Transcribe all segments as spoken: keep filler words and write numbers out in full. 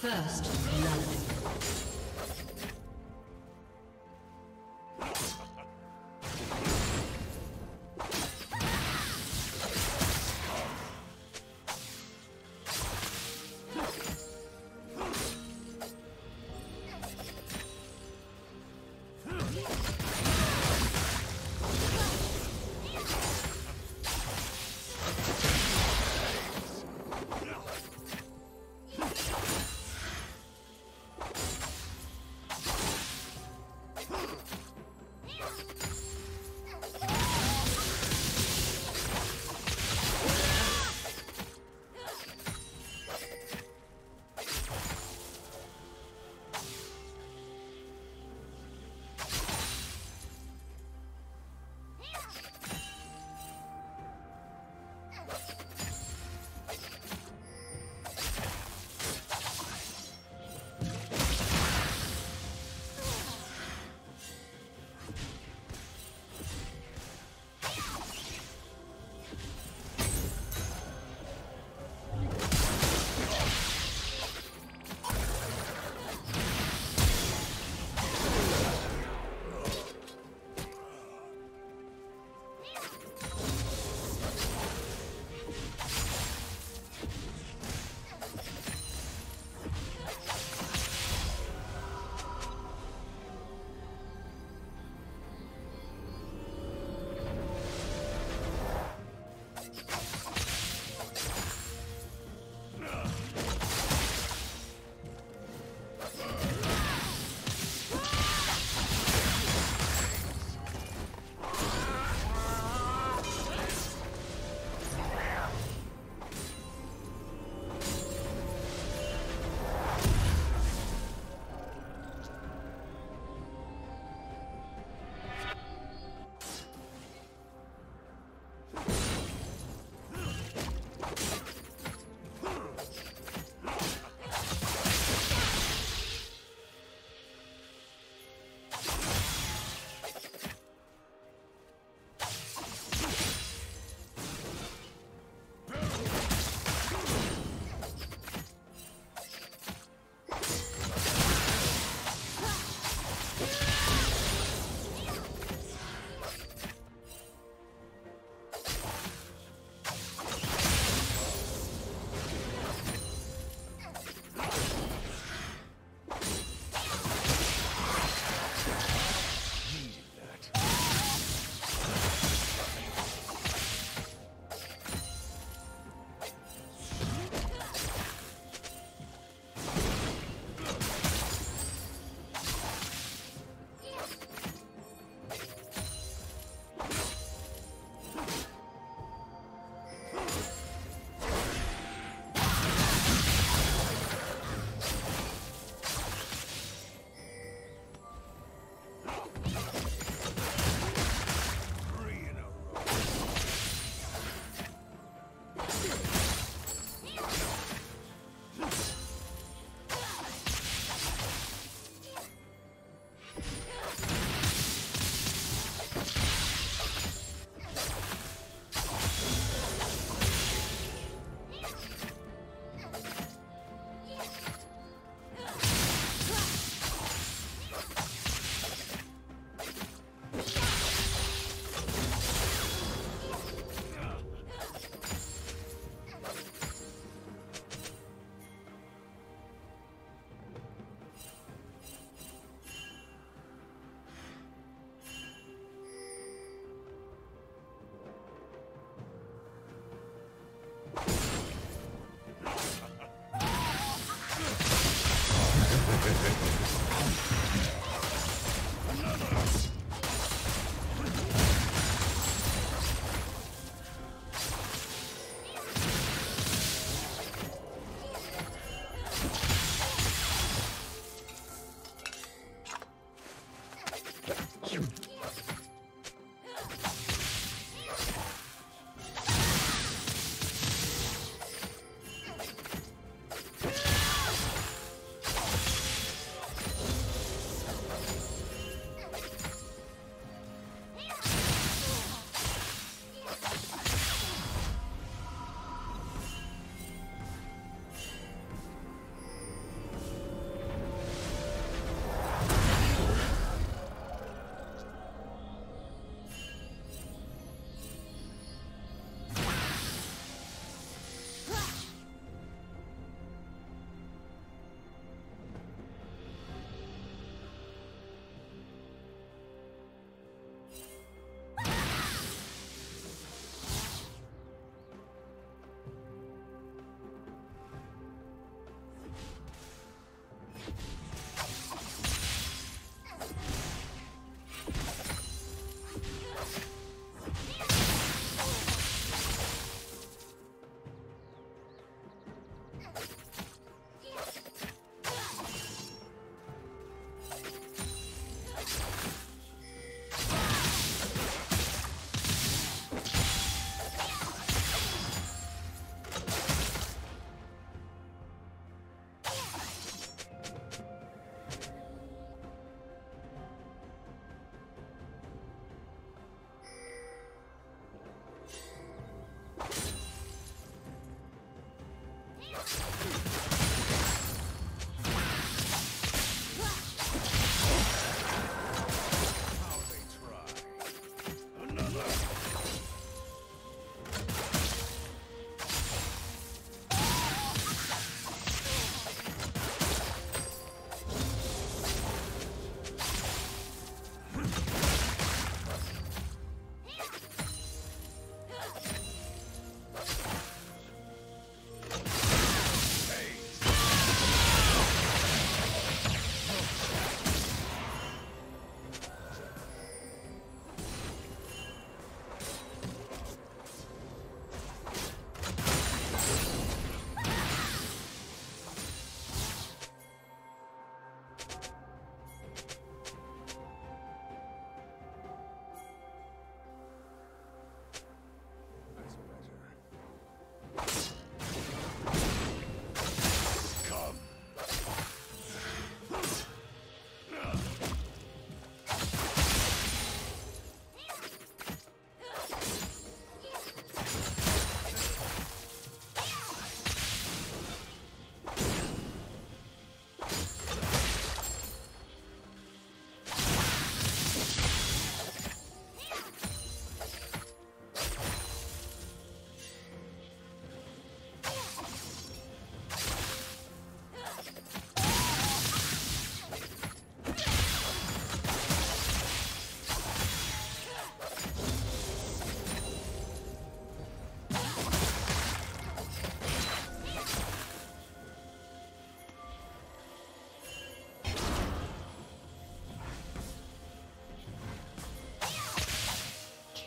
First blood.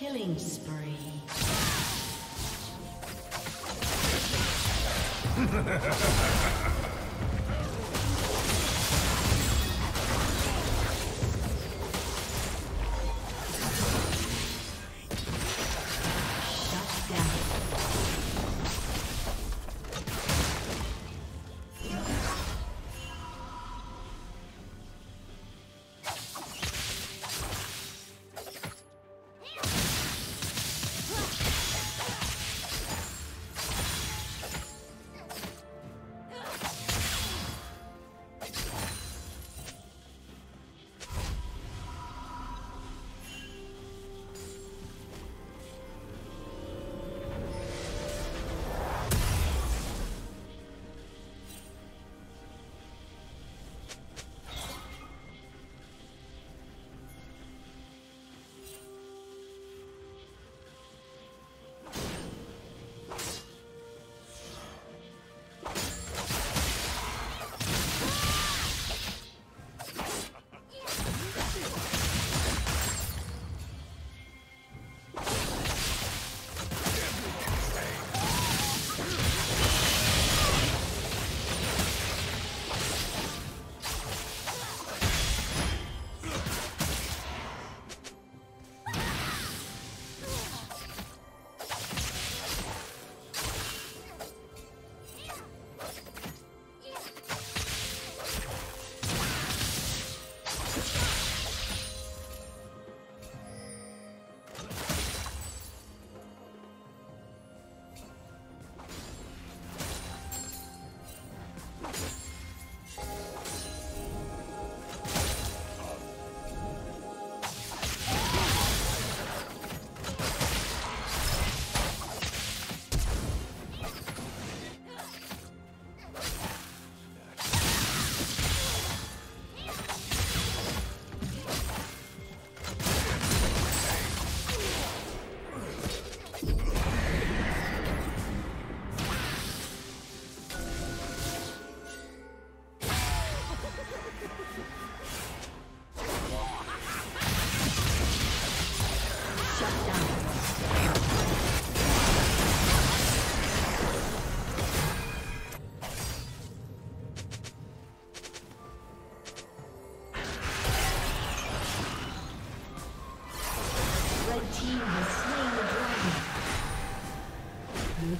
Killing spree.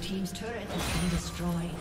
Team's turret has been destroyed.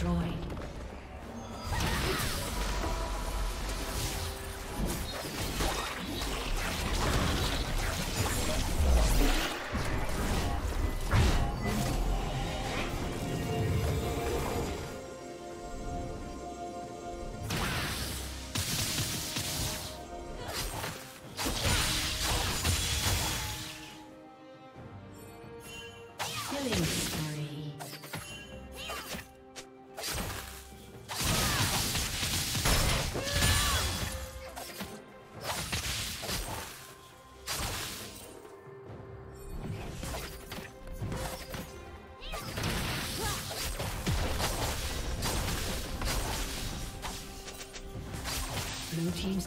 destroyed. Blue team's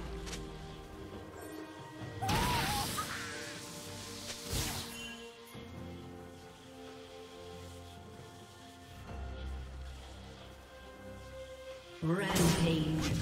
Rampage.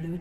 Blue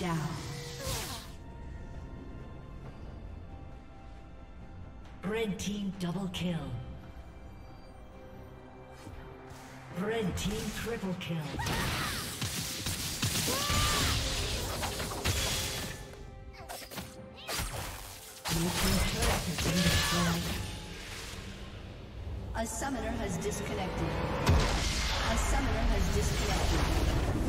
Down. Red team double kill. Red team triple kill. A summoner has disconnected. A summoner has disconnected.